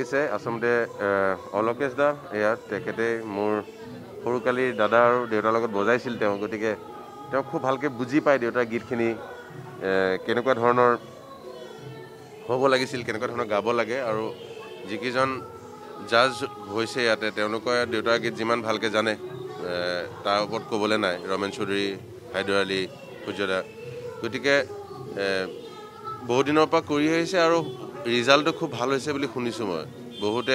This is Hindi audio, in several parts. अलकेश दा इतना मोर सरकाली दादा और देवतार बजाई गति के खूब भल्के बुझी पाए देवतार गीतनी केनेकुवा हम लगे केनेकुवा गाब लगे और जिकन जज होते देवतार गीत जिमान भल्के जाने तार ऊपर कबले ना रमेन चौधरी हायदर आली सूर्यदा गति के बहुत दिन और रिजाल्ट खूब भल शुनी मैं बहुते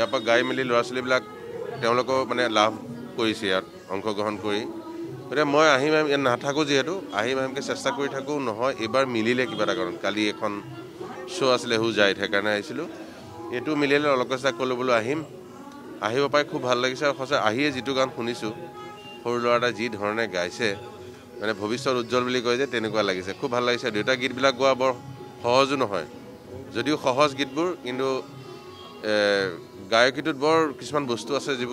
इार गाई मिली ला छो मैं लाभ अंशग्रहण कर मैं आम नाथको जीतु आम के चेष्टा करूँ नबार मिले क्या कारण कल एन शो आसे हू जाए सैकने यू मिले अलकेश कल बोलो पाई खूब भल लगे और सचा जी गान शुनी सर जी धरणे गायसे मैं भविष्य उज्ज्वल कहे तेने लगे खूब भल लगे देता गीतबिल गोवा बर सहजो नए जदिव सहज गीतबूर किन्तु गायकी बर किसान बस्तु आसे जीव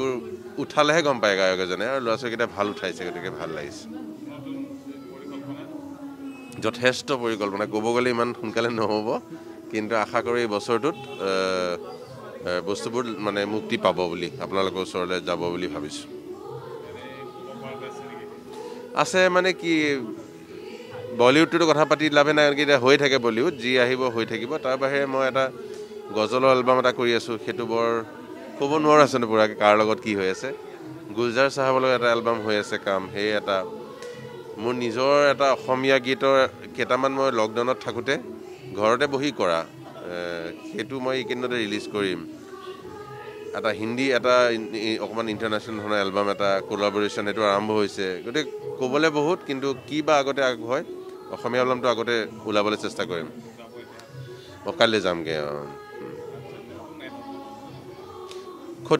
उठाले गम पाए गायक एजने और ला छाल भल उठाई गति के भल लगे यथेष्ट परिकल्पना कब गले इन सोकाले नहब किन्तु आशा कर बस बस्तुबूर मानने मुक्ति पा अपने ऊस भाई आसे मानने कि बॉलीवुड तो कथा पाती लाभे ना थके बॉलीवुड जी आब तार बाहे मैं एट गजल एलबाम कर बर कब ना पूरा कार कि गुलजार साहब एलबाम काम सैटा मोर निजर एटा गीतर केटान मैं लकडाउन थकोते घरते बहि करा सो मैं एक रिलीज कर हिंदी एट अकान इंटरनेशनल धरण एलबाम कोलाबरेशन ये आरम्भ से गए कबले बहुत कितना कि आगते आग है एलबाम तो आगते ऊल चेष्टा कर काले जामगे।